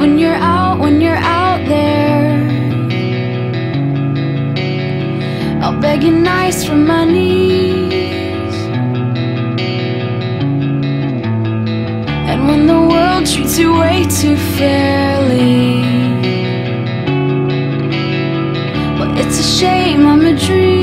when you're out there, I'll beg you nice from my knees. And when the world treats you way too fairly, well, it's a shame I'm a dream.